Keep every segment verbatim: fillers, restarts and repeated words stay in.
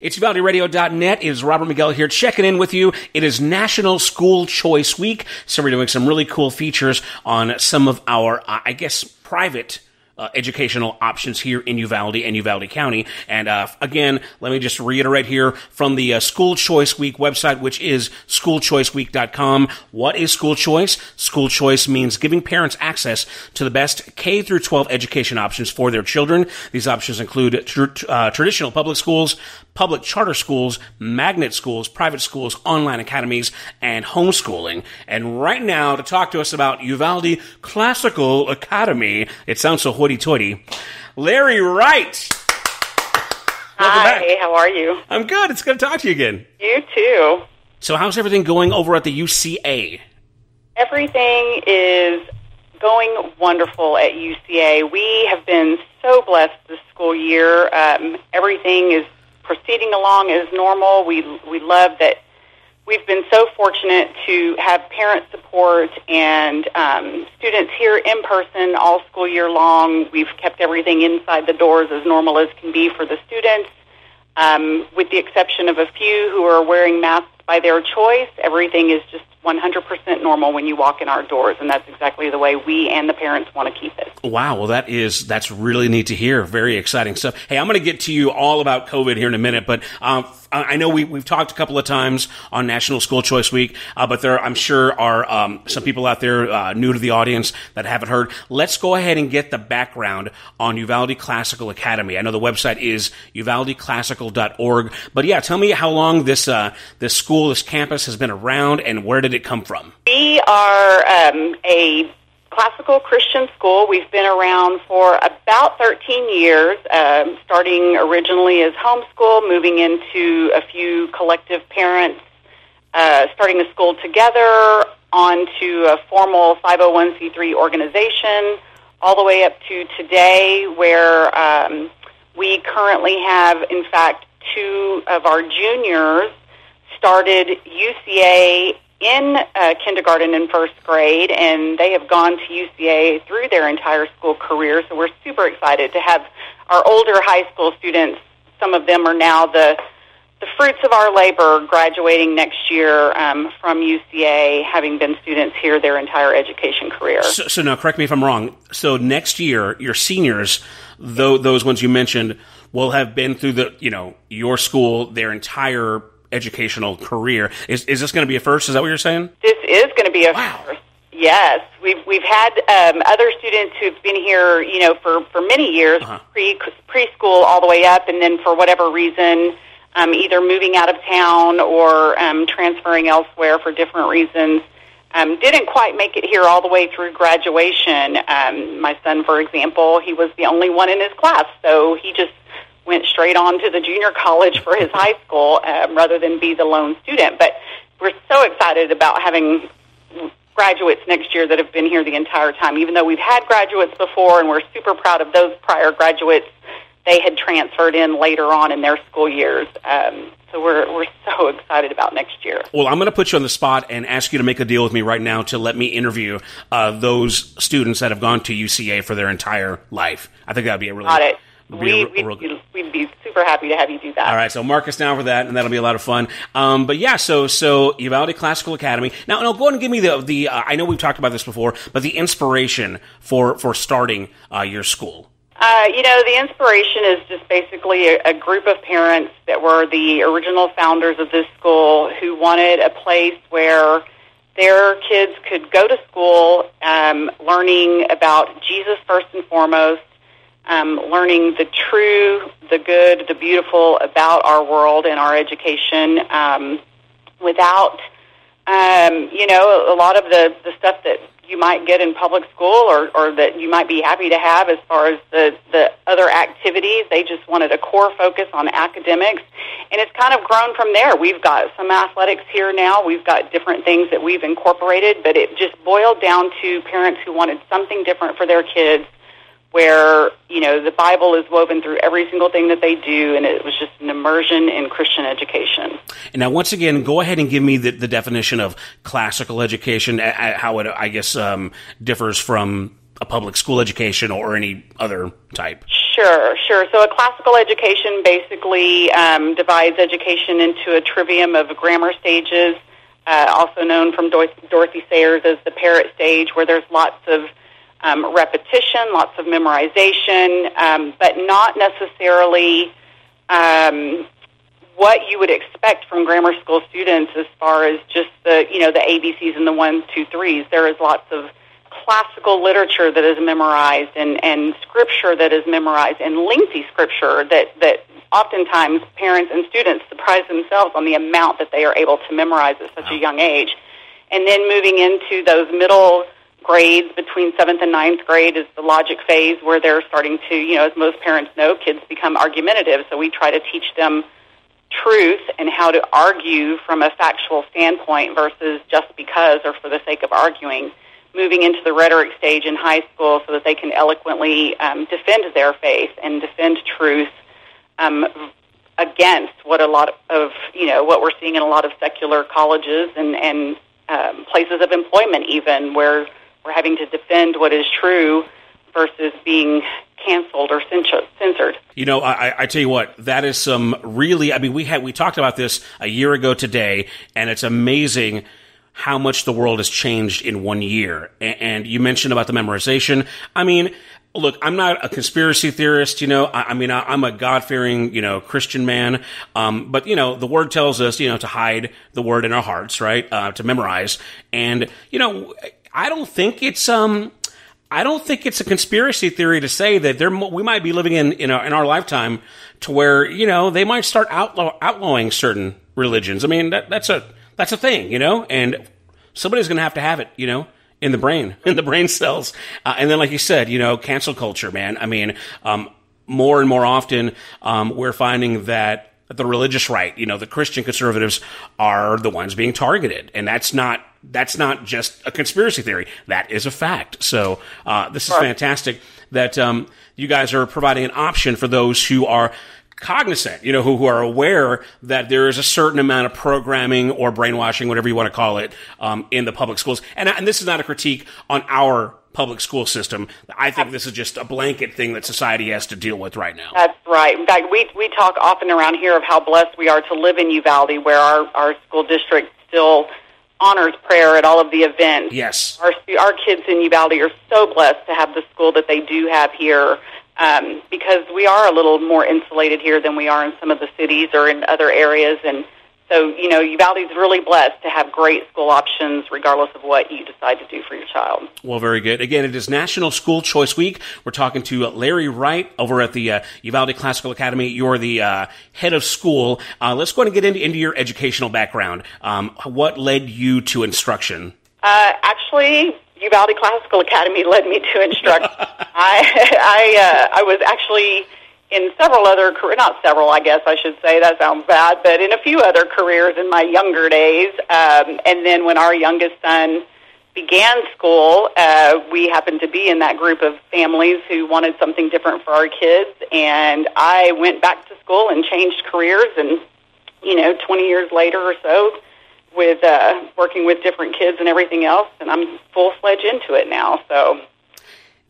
It's Uvalde Radio dot net. It is Robert Miguel here checking in with you. It is National School Choice Week, so we're doing some really cool features on some of our, uh, I guess, private uh, educational options here in Uvalde and Uvalde County. And uh, again, let me just reiterate here from the uh, School Choice Week website, which is school choice week dot com. What is school choice? School choice means giving parents access to the best K through twelve education options for their children. These options include tr- uh, traditional public schools, public charter schools, magnet schools, private schools, online academies, and homeschooling. And right now, to talk to us about Uvalde Classical Academy, it sounds so hoity-toity, Larry Wright. Hi, back. How are you? I'm good. It's good to talk to you again. You too. So how's everything going over at the U C A? Everything is going wonderful at U C A. We have been so blessed this school year. Um, everything is proceeding along as normal. We we love that we've been so fortunate to have parent support and um, students here in person all school year long. We've kept everything inside the doors as normal as can be for the students, um, with the exception of a few who are wearing masks by their choice. Everything is just one hundred percent normal when you walk in our doors, and that's exactly the way we and the parents want to keep it. Wow, well, that is, that's really neat to hear. Very exciting stuff. Hey, I'm going to get to you all about COVID here in a minute, but um, I know we, we've talked a couple of times on National School Choice Week, uh, but there, I'm sure, are um, some people out there uh, new to the audience that haven't heard. Let's go ahead and get the background on Uvalde Classical Academy. I know the website is uvalde classical dot org, but yeah, tell me how long this uh, this school, this campus has been around, and where did it come from? We are um, a classical Christian school. We've been around for about thirteen years, uh, starting originally as homeschool, moving into a few collective parents, uh, starting a school together, onto a formal five oh one c three organization, all the way up to today, where um, we currently have, in fact, two of our juniors started U C A in uh, kindergarten and first grade, and they have gone to U C A through their entire school career, so we're super excited to have our older high school students. Some of them are now the the fruits of our labor, graduating next year um, from U C A, having been students here their entire education career. So, so now, correct me if I'm wrong, so next year, your seniors, though those ones you mentioned, will have been through the, you know, your school their entire educational career. Is is this going to be a first? Is that what you're saying? This is going to be a wow. first. Yes. We've we've had um, other students who've been here, you know, for, for many years, uh-huh. pre preschool all the way up, and then for whatever reason, um, either moving out of town or um, transferring elsewhere for different reasons, um, didn't quite make it here all the way through graduation. Um, my son, for example, he was the only one in his class, so he just went straight on to the junior college for his high school um, rather than be the lone student. But we're so excited about having graduates next year that have been here the entire time. Even though we've had graduates before, and we're super proud of those prior graduates, they had transferred in later on in their school years. Um, so we're we're so excited about next year. Well, I'm going to put you on the spot and ask you to make a deal with me right now to let me interview uh, those students that have gone to U C A for their entire life. I think that would be a really... Got it. We, a, we'd, we'd be super happy to have you do that. All right, so mark us down for that, and that'll be a lot of fun. Um, but yeah, so so Uvalde Classical Academy. Now, now go ahead and give me the the. Uh, I know we've talked about this before, but the inspiration for for starting uh, your school. Uh, you know, the inspiration is just basically a, a group of parents that were the original founders of this school who wanted a place where their kids could go to school, um, learning about Jesus first and foremost. Um, learning the true, the good, the beautiful about our world and our education um, without, um, you know, a lot of the, the stuff that you might get in public school or, or that you might be happy to have as far as the, the other activities. They just wanted a core focus on academics, and it's kind of grown from there. We've got some athletics here now. We've got different things that we've incorporated, but it just boiled down to parents who wanted something different for their kids, where, you know, the Bible is woven through every single thing that they do, and it was just an immersion in Christian education. And now, once again, go ahead and give me the, the definition of classical education, how it, I guess, um, differs from a public school education or any other type. Sure. Sure, sure. So a classical education basically um, divides education into a trivium of grammar stages, uh, also known from Dor- Dorothy Sayers as the parrot stage, where there's lots of um, repetition, lots of memorization, um, but not necessarily um, what you would expect from grammar school students as far as just the, you know, the A B Cs and the one, two, threes. There is lots of classical literature that is memorized and, and scripture that is memorized and lengthy scripture that, that oftentimes parents and students surprise themselves on the amount that they are able to memorize at such a young age. And then moving into those middle grades between seventh and ninth grade is the logic phase where they're starting to, you know, as most parents know, kids become argumentative. So we try to teach them truth and how to argue from a factual standpoint versus just because or for the sake of arguing. Moving into the rhetoric stage in high school so that they can eloquently um, defend their faith and defend truth um, against what a lot of, you know, what we're seeing in a lot of secular colleges and, and um, places of employment even, where we're having to defend what is true versus being canceled or censored. You know, I, I tell you what, that is some really, I mean, we had, we talked about this a year ago today, and it's amazing how much the world has changed in one year. And you mentioned about the memorization. I mean, look, I'm not a conspiracy theorist, you know. I, I mean, I, I'm a God-fearing, you know, Christian man. Um, but, you know, the Word tells us, you know, to hide the Word in our hearts, right, uh, to memorize. And, you know, I don't think it's... um. I don't think it's a conspiracy theory to say that there, we might be living in, in our, in our lifetime to where, you know, they might start outlaw, outlawing certain religions. I mean, that, that's a... That's a thing, you know, and somebody's going to have to have it, you know, in the brain, in the brain cells. Uh, and then, like you said, you know, cancel culture, man. I mean, um, more and more often, um, we're finding that the religious right, you know, the Christian conservatives are the ones being targeted. And that's not, that's not just a conspiracy theory. That is a fact. So, uh, this is All right. fantastic that, um, you guys are providing an option for those who are cognizant, you know, who, who are aware that there is a certain amount of programming or brainwashing, whatever you want to call it, um, in the public schools. And, and this is not a critique on our public school system. I think this is just a blanket thing that society has to deal with right now. That's right. In fact, we, we talk often uaround here of how blessed we are to live in Uvalde, where our, our school district still honors prayer at all of the events. Yes. Our, our kids in Uvalde are so blessed to have the school that they do have here. Um, because we are a little more insulated here than we are in some of the cities or in other areas. And so, you know, Uvalde's really blessed to have great school options regardless of what you decide to do for your child. Well, very good. Again, it is National School Choice Week. We're talking to Larry Wright over at the uh, Uvalde Classical Academy. You're the uh, head of school. Uh, let's go ahead and get into, into your educational background. Um, what led you to instruction? Uh, actually... Uvalde Classical Academy led me to instruct. I I, uh, I was actually in several other careers, not several, I guess I should say, that sounds bad, but in a few other careers in my younger days. Um, and then when our youngest son began school, uh, we happened to be in that group of families who wanted something different for our kids. And I went back to school and changed careers. And, you know, twenty years later or so, with uh, working with different kids and everything else, and I'm full-fledged into it now. So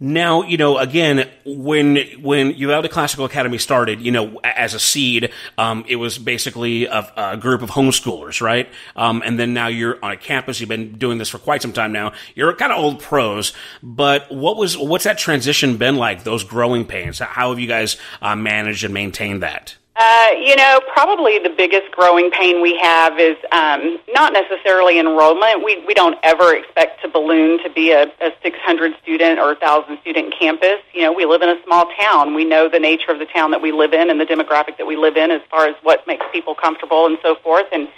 now, you know, again, when when Uvalde Classical Academy started, you know, as a seed, um, it was basically a, a group of homeschoolers, right? Um, and then now you're on a campus. You've been doing this for quite some time now. You're kind of old pros, but what was what's that transition been like? Those growing pains. How have you guys uh, managed and maintained that? Uh, you know, probably the biggest growing pain we have is um, not necessarily enrollment. We we don't ever expect to balloon to be a, a six hundred student or one thousand student campus. You know, we live in a small town. We know the nature of the town that we live in and the demographic that we live in as far as what makes people comfortable and so forth. And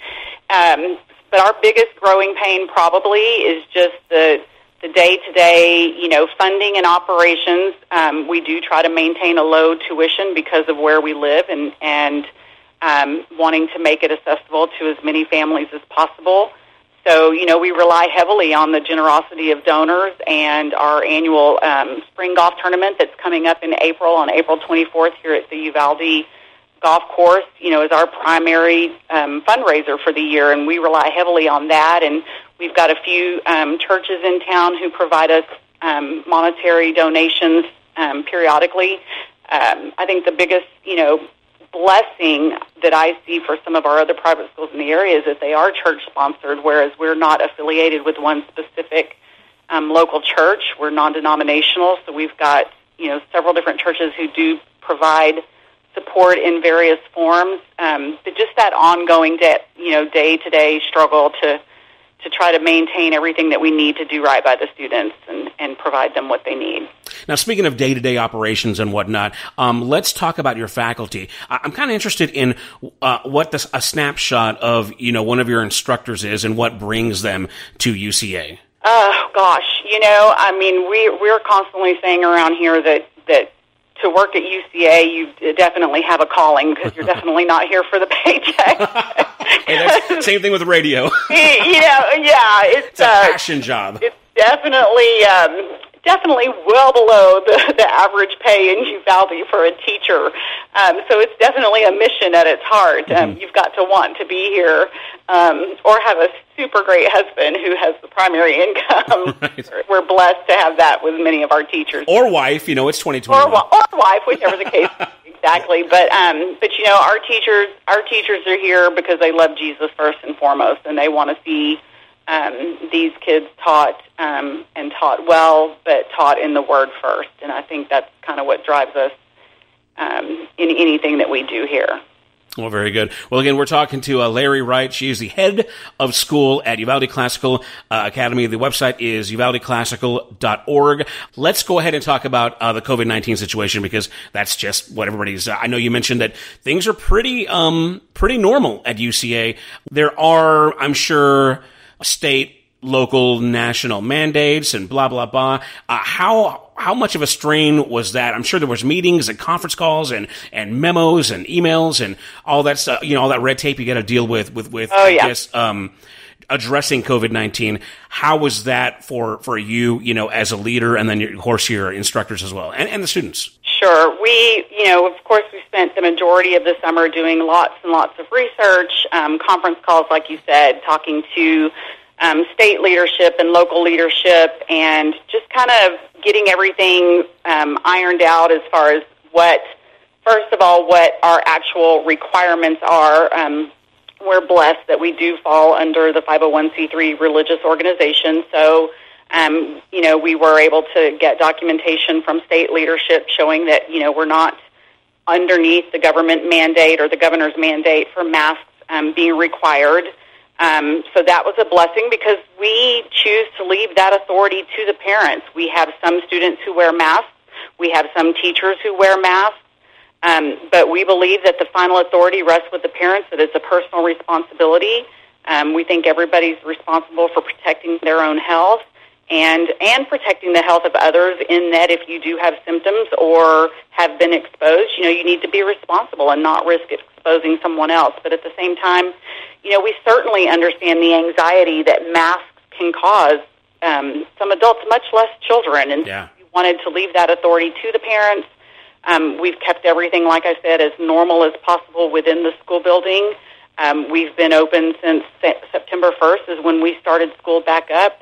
um, but our biggest growing pain probably is just the the day-to-day, you know, funding and operations. Um, we do try to maintain a low tuition because of where we live and, and um, wanting to make it accessible to as many families as possible. So, you know, we rely heavily on the generosity of donors and our annual um, spring golf tournament that's coming up in April, on April twenty-fourth here at the Uvalde Golf Course, you know, is our primary um, fundraiser for the year, and we rely heavily on that. And we've got a few um, churches in town who provide us um, monetary donations um, periodically. um, I think the biggest, you know, blessing that I see for some of our other private schools in the area is that they are church-sponsored, whereas we're not affiliated with one specific um, local church. We're non-denominational, so we've got, you know, several different churches who do provide support in various forms. Um, but just that ongoing, day, you know, day-to-day struggle to to try to maintain everything that we need to do right by the students and, and provide them what they need. Now, speaking of day-to-day operations and whatnot, um, let's talk about your faculty. I'm kind of interested in uh, what this, a snapshot of, you know, one of your instructors is and what brings them to U C A. Oh, gosh. You know, I mean, we, we're constantly saying around here that, that to work at U C A, you definitely have a calling because you're definitely not here for the paycheck. Hey, same thing with radio. yeah, yeah, it's, it's a uh, passion job. It's definitely, um, definitely well below the, the average pay in Uvalde for a teacher. Um, so it's definitely a mission at its heart. Um, mm-hmm. You've got to want to be here, um, or have a super great husband who has the primary income. Right. We're blessed to have that with many of our teachers. Or wife, you know, it's twenty twenty-one. Or, or wife, whichever the case. Exactly, but um, but you know, our teachers, our teachers are here because they love Jesus first and foremost, and they want to see um, these kids taught um, and taught well, but taught in the Word first. And I think that's kind of what drives us um, in anything that we do here. Well, very good. Well, again, we're talking to uh, Larry Wright. She is the head of school at Uvalde Classical uh, Academy. The website is uvalde classical dot org. Let's go ahead and talk about uh, the covid nineteen situation, because that's just what everybody's... Uh, I know you mentioned that things are pretty, um, pretty normal at U C A. There are, I'm sure, state, local, national mandates and blah, blah, blah. Uh, how... How much of a strain was that? I'm sure there was meetings and conference calls and, and memos and emails and all that stuff, you know, all that red tape you got to deal with, with, with oh, yeah. I guess, um, addressing covid nineteen. How was that for, for you, you know, as a leader, and then, of course, your instructors as well and, and the students? Sure. We, you know, of course, we spent the majority of the summer doing lots and lots of research, um, conference calls, like you said, talking to Um, state leadership and local leadership, and just kind of getting everything um, ironed out as far as what, first of all, what our actual requirements are. Um, we're blessed that we do fall under the five oh one c three religious organization, so, um, you know, we were able to get documentation from state leadership showing that, you know, we're not underneath the government mandate or the governor's mandate for masks um, being required. Um, so that was a blessing, because we choose to leave that authority to the parents. We have some students who wear masks. We have some teachers who wear masks. Um, but we believe that the final authority rests with the parents, that it's a personal responsibility. Um, we think everybody's responsible for protecting their own health and, and protecting the health of others, in that if you do have symptoms or have been exposed, you know, you need to be responsible and not risk it. Exposing someone else. But at the same time, you know, we certainly understand the anxiety that masks can cause um, some adults, much less children. And yeah. we wanted to leave that authority to the parents. Um, we've kept everything, like I said, as normal as possible within the school building. Um, we've been open since se- September first is when we started school back up.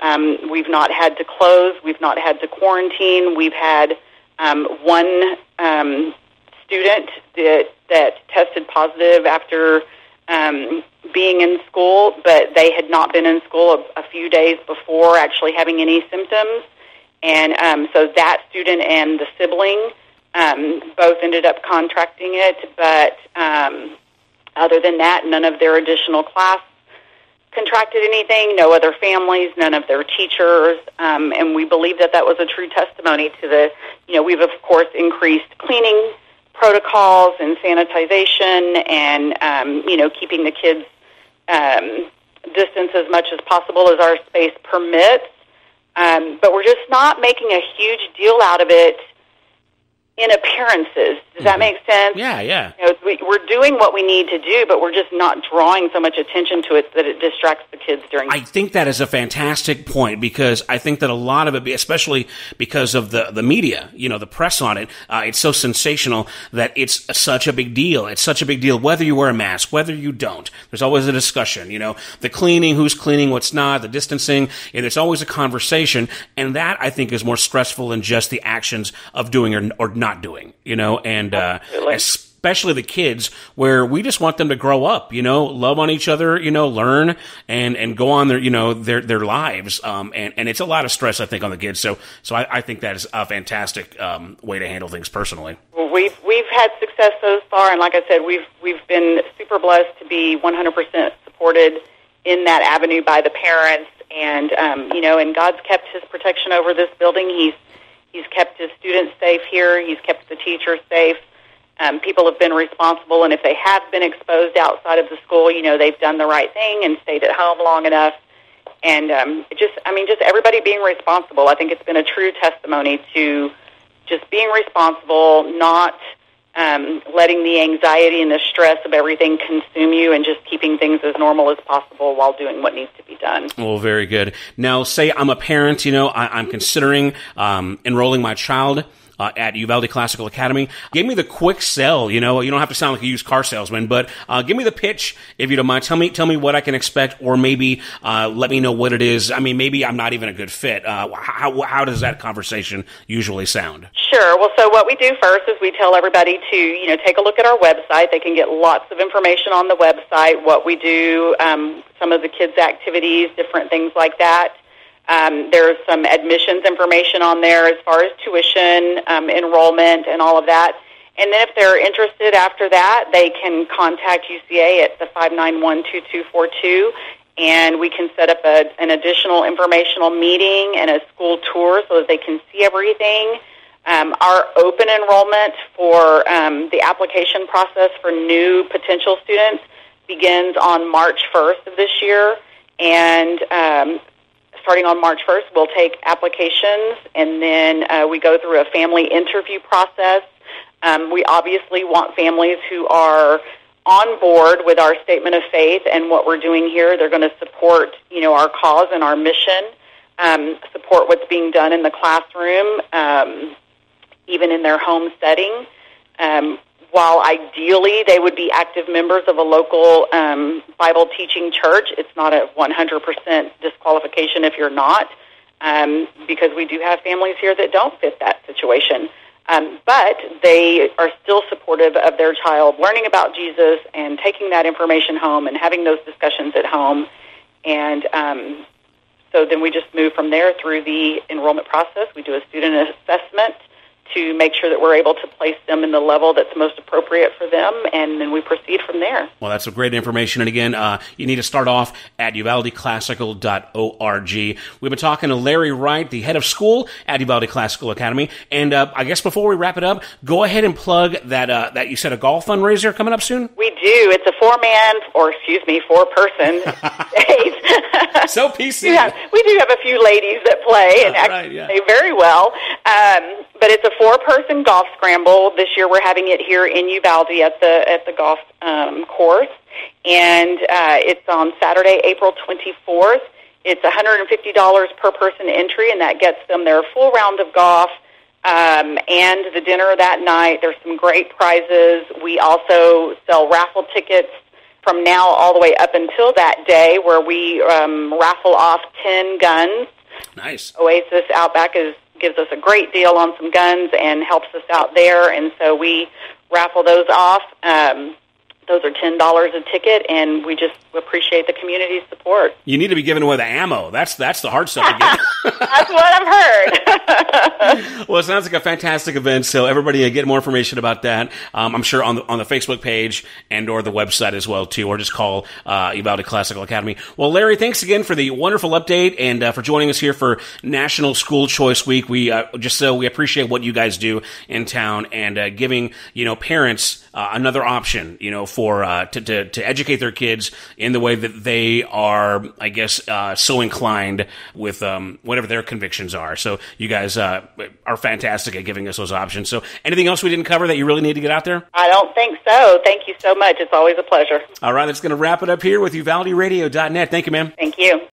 Um, we've not had to close. We've not had to quarantine. We've had um, one um student that, that tested positive after um, being in school, but they had not been in school a, a few days before actually having any symptoms. And um, so that student and the sibling um, both ended up contracting it, but um, other than that, none of their additional class contracted anything, no other families, none of their teachers, um, and we believe that that was a true testimony to the, you know, we've, of course, increased cleaning protocols and sanitization, and um, you know, keeping the kids um, distance as much as possible as our space permits. Um, but we're just not making a huge deal out of it in appearances. Does mm-hmm. that make sense? Yeah, yeah. You know, we, we're doing what we need to do, but we're just not drawing so much attention to it that it distracts the kids during. I think that is a fantastic point, because I think that a lot of it, especially because of the, the media, you know, the press on it, uh, it's so sensational that it's such a big deal. It's such a big deal whether you wear a mask, whether you don't. There's always a discussion, you know, the cleaning, who's cleaning, what's not, the distancing, and there's always a conversation. And that, I think, is more stressful than just the actions of doing or, or not not doing, you know, and uh, really? especially the kids, where we just want them to grow up, you know, love on each other, you know, learn and, and go on their, you know, their, their lives. Um, and, and it's a lot of stress, I think, on the kids. So, so I, I think that is a fantastic um, way to handle things personally. Well, we've, we've had success so far. And like I said, we've, we've been super blessed to be one hundred percent supported in that avenue by the parents. And, um, you know, and God's kept his protection over this building. He's, he's kept his students safe here. He's kept the teachers safe. Um, people have been responsible, and if they have been exposed outside of the school, you know, they've done the right thing and stayed at home long enough. And um, just, I mean, just everybody being responsible. I think it's been a true testimony to just being responsible, not um, letting the anxiety and the stress of everything consume you, and just keeping things as normal as possible while doing what needs to be done. Well, very good. Now, say I'm a parent, you know, I, I'm considering um, enrolling my child Uh, at Uvalde Classical Academy. Give me the quick sell. You know, you don't have to sound like a used car salesman, but uh, give me the pitch, if you don't mind. Tell me, tell me what I can expect, or maybe uh, let me know what it is. I mean, maybe I'm not even a good fit. Uh, how how does that conversation usually sound? Sure. Well, so what we do first is we tell everybody to, you know, take a look at our website. They can get lots of information on the website, what we do, um, some of the kids' activities, different things like that. Um, there's some admissions information on there as far as tuition, um, enrollment, and all of that. And then if they're interested after that, they can contact U C A at the five nine one, two two four two, and we can set up a, an additional informational meeting and a school tour so that they can see everything. Um, our open enrollment for um, the application process for new potential students begins on March first of this year, and um, starting on March first, we'll take applications, and then uh, we go through a family interview process. Um, we obviously want families who are on board with our statement of faith and what we're doing here. They're going to support, you know, our cause and our mission, um, support what's being done in the classroom, um, even in their home setting. Um, while ideally they would be active members of a local um, Bible teaching church, it's not a one hundred percent disqualification if you're not, um, because we do have families here that don't fit that situation. Um, but they are still supportive of their child learning about Jesus and taking that information home and having those discussions at home. And um, so then we just move from there through the enrollment process. We do a student assessment to make sure that we're able to place them in the level that's most appropriate for them, and then we proceed from there. Well, that's some great information. And again, uh, you need to start off at uvalde classical dot org. We've been talking to Larry Wright, the head of school at Uvalde Classical Academy. And uh, I guess before we wrap it up, go ahead and plug that, uh, that you said a golf fundraiser coming up soon? We do. It's a four-man, or excuse me, four-person stage. So P C. We, have, we do have a few ladies that play, and actually right, yeah. play very well. Um, but it's a four-person golf scramble. This year we're having it here in Uvalde at the at the golf um, course, and uh, it's on Saturday, April twenty-fourth. It's one hundred fifty dollars per person entry, and that gets them their full round of golf um, and the dinner that night. There's some great prizes. We also sell raffle tickets from now all the way up until that day, where we um, raffle off ten guns. Nice. Oasis Outback is gives us a great deal on some guns and helps us out there, and so we raffle those off. Um, those are ten dollars a ticket, and we just appreciate the community's support. You need to be giving away the ammo. That's that's the hard stuff to get. That's what I've heard. Well, it sounds like a fantastic event, so everybody get more information about that, um, I'm sure, on the, on the Facebook page and or the website as well, too, or just call uh, Uvalde Classical Academy. Well, Larry, thanks again for the wonderful update and uh, for joining us here for National School Choice Week. We uh, just so we appreciate what you guys do in town and uh, giving, you know, parents uh, another option, you know, for uh, to, to, to educate their kids in the way that they are, I guess, uh, so inclined with um, whatever their convictions are. So you guys uh, are fantastic at giving us those options. So anything else we didn't cover that you really need to get out there? I don't think so. Thank you so much. It's always a pleasure. All right. That's going to wrap it up here with Uvalde Radio dot net. Thank you, ma'am. Thank you.